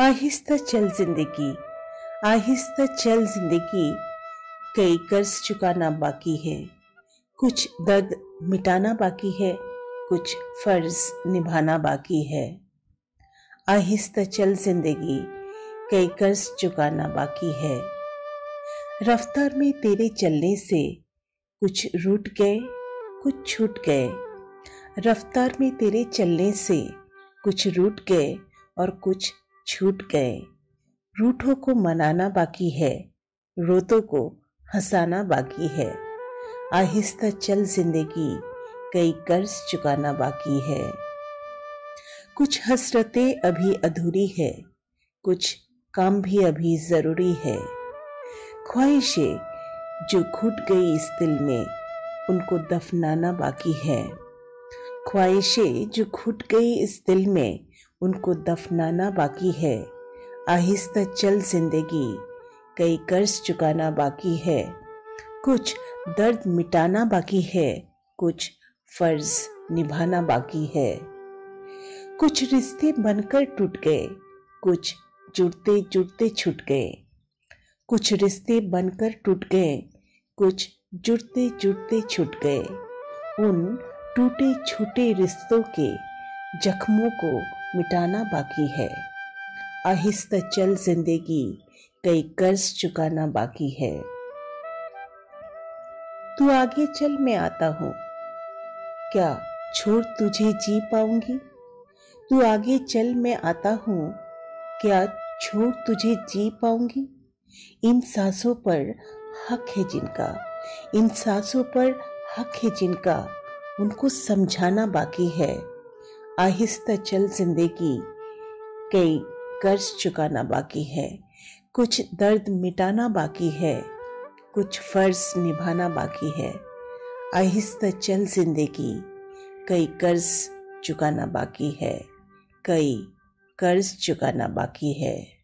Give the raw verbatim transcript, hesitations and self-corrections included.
आहिस्ता चल जिंदगी, आहिस्ता चल जिंदगी। कई कर्ज चुकाना बाकी है, कुछ दर्द मिटाना बाकी है, कुछ फर्ज निभाना बाकी है। आहिस्ता चल जिंदगी, कई कर्ज चुकाना बाकी है। रफ्तार में तेरे चलने से कुछ रूठ गए, कुछ छूट गए। रफ्तार में तेरे चलने से कुछ रूठ गए और कुछ छूट गए। रूठों को मनाना बाकी है, रोतों को हंसाना बाकी है। आहिस्ता चल जिंदगी, कई कर्ज चुकाना बाकी है। कुछ हसरतें अभी अधूरी है, कुछ काम भी अभी ज़रूरी है। ख्वाहिशें जो घुट गई इस दिल में, उनको दफनाना बाकी है। ख्वाहिशें जो घुट गई इस दिल में, उनको दफनाना बाकी है। आहिस्ता चल जिंदगी, कई कर्ज चुकाना बाकी है। कुछ दर्द मिटाना बाकी है, कुछ फर्ज निभाना बाकी है। कुछ रिश्ते बनकर टूट गए, कुछ जुड़ते जुड़ते छूट गए। कुछ रिश्ते बनकर टूट गए, कुछ जुड़ते जुड़ते छूट गए। उन टूटे छूटे रिश्तों के जख्मों को मिटाना बाकी है। आहिस्ता चल जिंदगी, कई कर्ज चुकाना बाकी है। तू आगे चल, मैं आता हूँ, क्या छोड़ तुझे जी पाऊंगी। तू आगे चल, मैं आता हूँ, क्या छोड़ तुझे जी पाऊंगी। इन सांसों पर हक है जिनका, इन सांसों पर हक है जिनका, उनको समझाना बाकी है। आहिस्ता चल जिंदगी, कई कर्ज चुकाना बाकी है। कुछ दर्द मिटाना बाकी है, कुछ फर्ज निभाना बाकी है। आहिस्ता चल जिंदगी, कई कर्ज चुकाना बाकी है, कई कर्ज चुकाना बाकी है।